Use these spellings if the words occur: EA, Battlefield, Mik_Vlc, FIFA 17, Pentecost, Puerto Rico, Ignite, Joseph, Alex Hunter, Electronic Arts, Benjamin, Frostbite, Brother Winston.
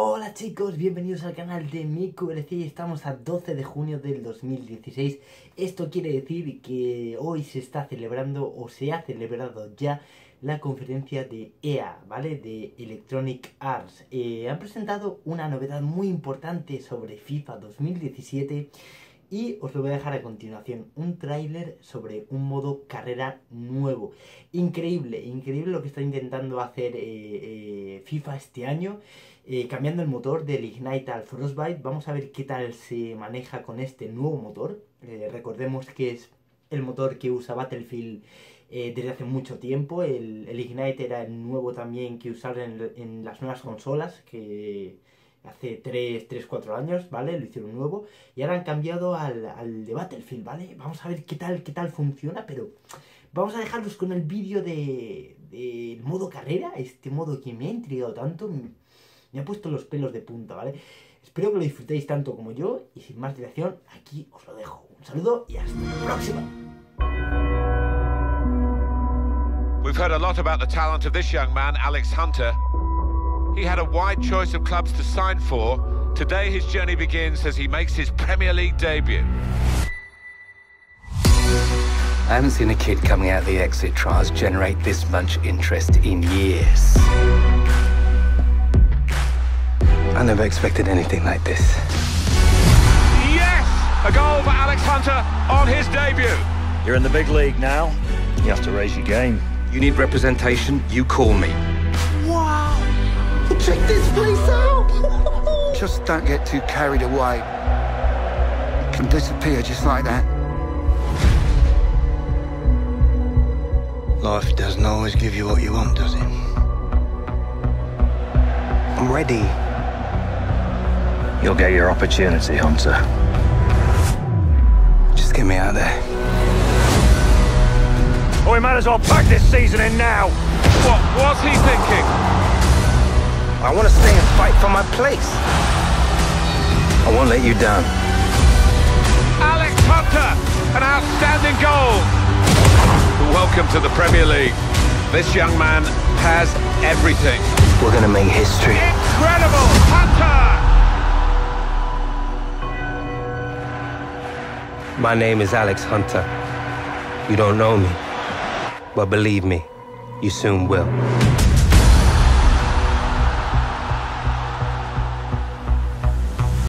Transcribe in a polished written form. Hola chicos, bienvenidos al canal de Mik_Vlc. Estamos a 12 de junio del 2016. Esto quiere decir que hoy se está celebrando o se ha celebrado ya la conferencia de EA, ¿vale? De Electronic Arts. Han presentado una novedad muy importante sobre FIFA 17 y os lo voy a dejar a continuación, un tráiler sobre un modo carrera nuevo. Increíble, increíble lo que está intentando hacer FIFA este año, cambiando el motor del Ignite al Frostbite. Vamos a ver qué tal se maneja con este nuevo motor. Recordemos que es el motor que usa Battlefield desde hace mucho tiempo. El Ignite era el nuevo también que usaron en las nuevas consolas, que hace 3-4 años, ¿vale? Lo hicieron nuevo y ahora han cambiado al de Battlefield, ¿vale? Vamos a ver qué tal funciona, pero vamos a dejarlos con el vídeo de modo carrera, este modo que me ha intrigado tanto, me ha puesto los pelos de punta, ¿vale? Espero que lo disfrutéis tanto como yo y sin más dilación, aquí os lo dejo. Un saludo y hasta la próxima. We've heard a lot about the talent of this young man, Alex Hunter. He had a wide choice of clubs to sign for. Today his journey begins as he makes his Premier League debut. I haven't seen a kid coming out of the exit trials generate this much interest in years. I never expected anything like this. Yes! A goal for Alex Hunter on his debut. You're in the big league now. You have to raise your game. You need representation, you call me. Wow! Check this place out! Just don't get too carried away. It can disappear just like that. Life doesn't always give you what you want, does it? I'm ready. You'll get your opportunity, Hunter. Just get me out of there. Well, we might as well pack this season in now! What was he thinking? I want to stay and fight for my place. I won't let you down. Alex Hunter, an outstanding goal. Welcome to the Premier League. This young man has everything. We're going to make history. Incredible, Hunter! My name is Alex Hunter. You don't know me, but believe me, you soon will.